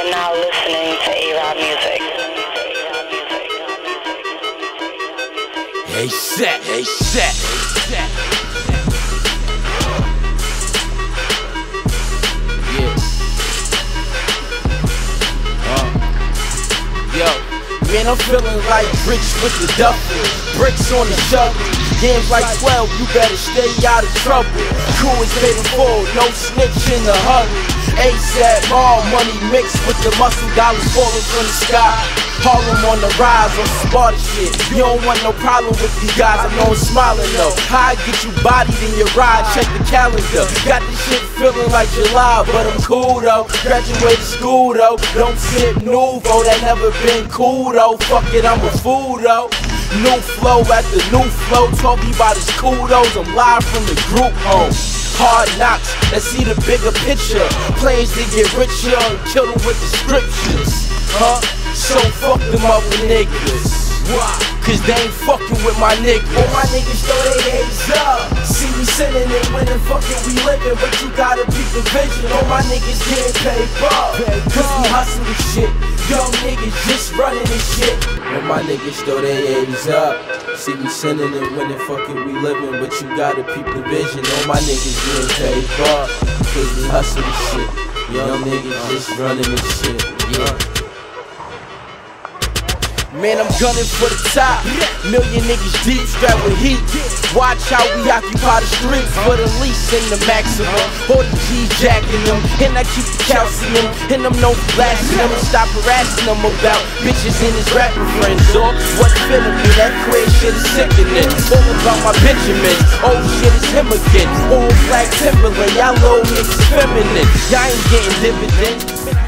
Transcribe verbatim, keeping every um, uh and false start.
You're now listening to A-Rob Music. Hey, set, hey, set, set. Yes. Uh. Yo, man, I'm feeling like bricks with the duffel, bricks on the shovel. Games like twelve, you better stay out of trouble. Crew is paid in full, no snitch in the hurry. ASAP, all money mixed with the muscle, dollars falling from the sky. Harlem on the rise on some Sparta shit. You don't want no problem with these guys, I know I'm smiling though. How I get you bodied in your ride, check the calendar. Got this shit feeling like July, but I'm cool though. Graduated school though, don't sip nouveau, that never been cool though. Fuck it, I'm a fool though. New flow at the new flow, told me about his kudos, I'm live from the group home. Hard knocks, let's see the bigger picture. Plans to get richer, and kill them with the scriptures. Huh? So fuck them up with niggas. Why? Cause they ain't fucking with my niggas. Well, my niggas throw they heads up. See we sinning and winning, fucking we living, but you gotta peep the vision. All my niggas getting paid for, cause we hustling shit. Young niggas just running this shit. Well, my niggas throw they heads up. See we sinning and winning, fucking we living, but you gotta peep the vision. All my niggas getting paid for, cause we hustling shit. Young niggas just running this shit. Yeah. Man, I'm gunning for the top. Million niggas deep, strapped with heat. Watch how we occupy the streets for the least and the maximum. forty G jacking them, and I keep the calcium, and I'm no blasting them. Stop harassing them about bitches and his rapper friends. Or what's feeling me? That queer shit is sickening. All about my Benjamin. Oh shit, it's him again. Old black Timberland, y'all little niggas feminine. Y'all ain't getting dividends.